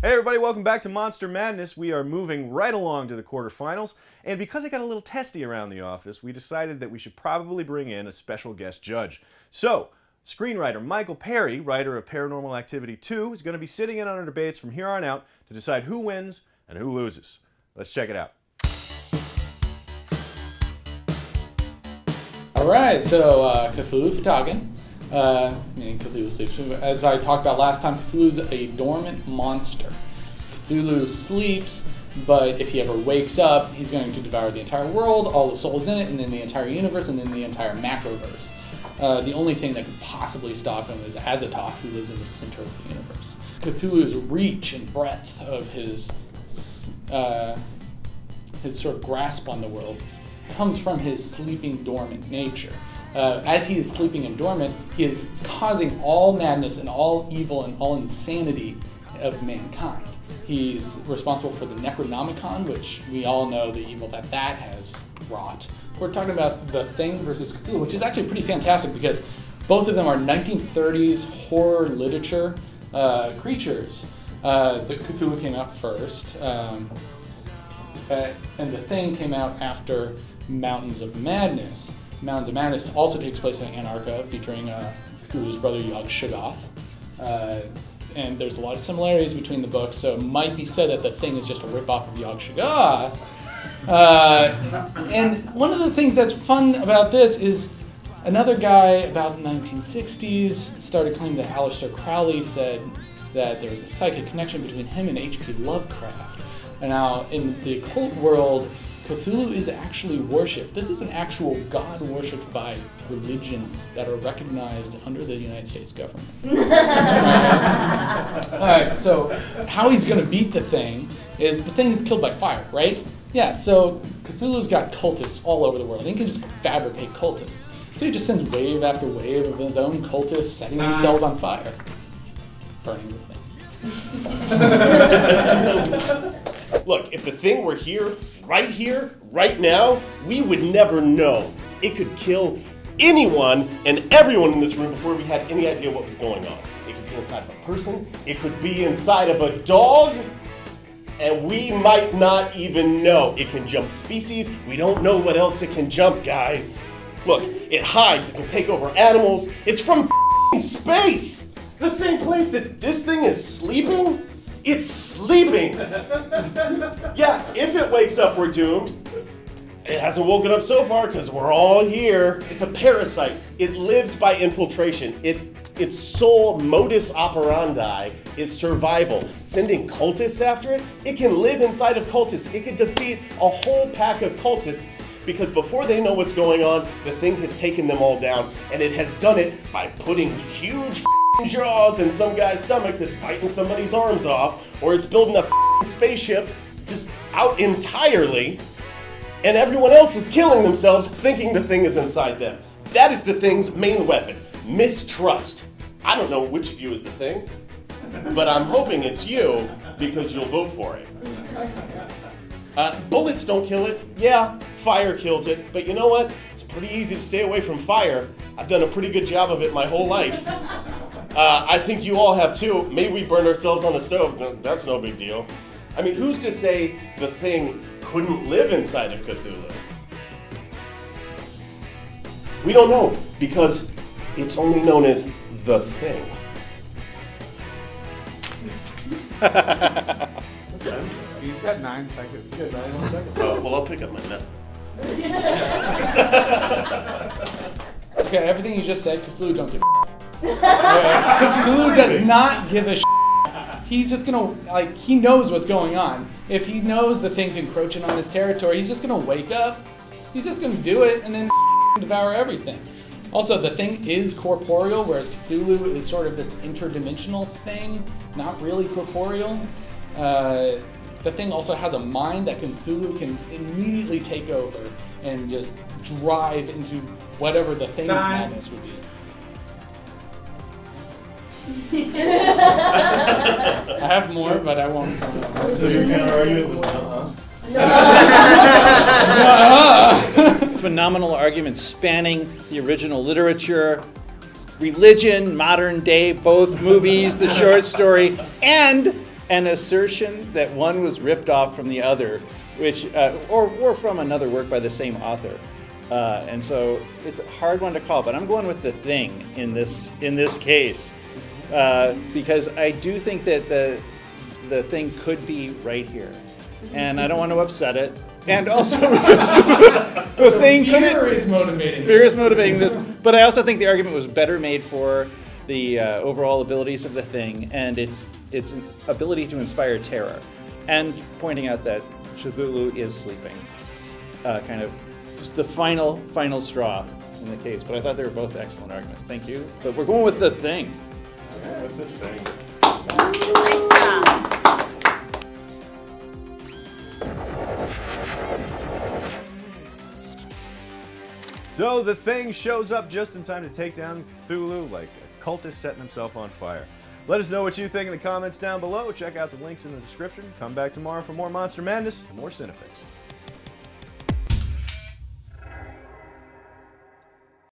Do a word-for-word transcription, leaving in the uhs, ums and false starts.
Hey everybody, welcome back to Monster Madness. We are moving right along to the quarterfinals, and because it got a little testy around the office, we decided that we should probably bring in a special guest judge. So, screenwriter Michael Perry, writer of Paranormal Activity two, is going to be sitting in on our debates from here on out to decide who wins and who loses. Let's check it out. Alright, so uh, Cthulhu for talking. Uh, meaning Cthulhu sleeps. As I talked about last time, Cthulhu's a dormant monster. Cthulhu sleeps, but if he ever wakes up, he's going to devour the entire world, all the souls in it, and then the entire universe, and then the entire macroverse. Uh, the only thing that could possibly stop him is Azathoth, who lives in the center of the universe. Cthulhu's reach and breadth of his, uh, his sort of grasp on the world comes from his sleeping, dormant nature. Uh, as he is sleeping and dormant, he is causing all madness and all evil and all insanity of mankind. He's responsible for the Necronomicon, which we all know the evil that that has wrought. We're talking about The Thing versus Cthulhu, which is actually pretty fantastic because both of them are nineteen thirties horror literature uh, creatures. Uh, the Cthulhu came out first, um, uh, and The Thing came out after Mountains of Madness. Mountains of Madness also takes place in Antarctica, featuring uh, Cthulhu's brother Yog-Sothoth. Uh, and there's a lot of similarities between the books, so it might be said that The Thing is just a ripoff of Yog-Sothoth. Uh, and one of the things that's fun about this is another guy about the nineteen sixties started claiming that Aleister Crowley said that there was a psychic connection between him and H P Lovecraft. And now, in the occult world, Cthulhu is actually worshipped. This is an actual god worshipped by religions that are recognized under the United States government. All right, so how he's going to beat The Thing is The Thing is killed by fire, right? Yeah, so Cthulhu's got cultists all over the world. He can just fabricate cultists. So he just sends wave after wave of his own cultists setting themselves on fire. Burning The Thing. Look, if The Thing were here, right here, right now, we would never know. It could kill anyone and everyone in this room before we had any idea what was going on. It could be inside of a person, it could be inside of a dog, and we might not even know. It can jump species, we don't know what else it can jump, guys. Look, it hides, it can take over animals, it's from f***ing space! The same place that this thing is sleeping? It's sleeping! Yeah, if it wakes up, we're doomed. It hasn't woken up so far because we're all here. It's a parasite. It lives by infiltration. It, its sole modus operandi is survival. Sending cultists after it, it can live inside of cultists. It could defeat a whole pack of cultists because before they know what's going on, The Thing has taken them all down, and it has done it by putting huge jaws in some guy's stomach that's biting somebody's arms off, or it's building a f***ing spaceship just out entirely, and everyone else is killing themselves thinking The Thing is inside them. That is The Thing's main weapon, mistrust. I don't know which of you is The Thing, but I'm hoping it's you because you'll vote for it. Uh, bullets don't kill it. Yeah, fire kills it, but you know what? It's pretty easy to stay away from fire. I've done a pretty good job of it my whole life. Uh, I think you all have too. Maybe we burned ourselves on the stove. No, that's no big deal. I mean, who's to say The Thing couldn't live inside of Cthulhu? We don't know, because it's only known as The Thing. He's got nine seconds. He's got nine more seconds. Uh, well, I'll pick up my mess. Okay, everything you just said, Cthulhu don't give a because Cthulhu does not give a sh**. He's just gonna, like, he knows what's going on. If he knows The Thing's encroaching on his territory, he's just gonna wake up. He's just gonna do it and then devour everything. Also, The Thing is corporeal, whereas Cthulhu is sort of this interdimensional thing, not really corporeal. Uh, the Thing also has a mind that Cthulhu can immediately take over and just drive into whatever The Thing's madness would be. I have more, but I won't. So you're gonna argue it was uh-huh. No. Phenomenal arguments spanning the original literature, religion, modern day, both movies, the short story, and an assertion that one was ripped off from the other, which uh, or, or from another work by the same author. Uh, and so it's a hard one to call, but I'm going with The Thing in this in this case uh, because I do think that the the thing could be right here, and I don't want to upset it. And also, the so thing couldn't. Fear is motivating. Fear is motivating this, but I also think the argument was better made for the uh, overall abilities of The Thing and its its ability to inspire terror, and pointing out that Cthulhu is sleeping, uh, kind of. The final, final straw in the case, but I thought they were both excellent arguments. Thank you. But we're going with The Thing. Yeah, with The Thing. Nice job. So The Thing shows up just in time to take down Cthulhu like a cultist setting himself on fire. Let us know what you think in the comments down below. Check out the links in the description. Come back tomorrow for more Monster Madness and more CineFix.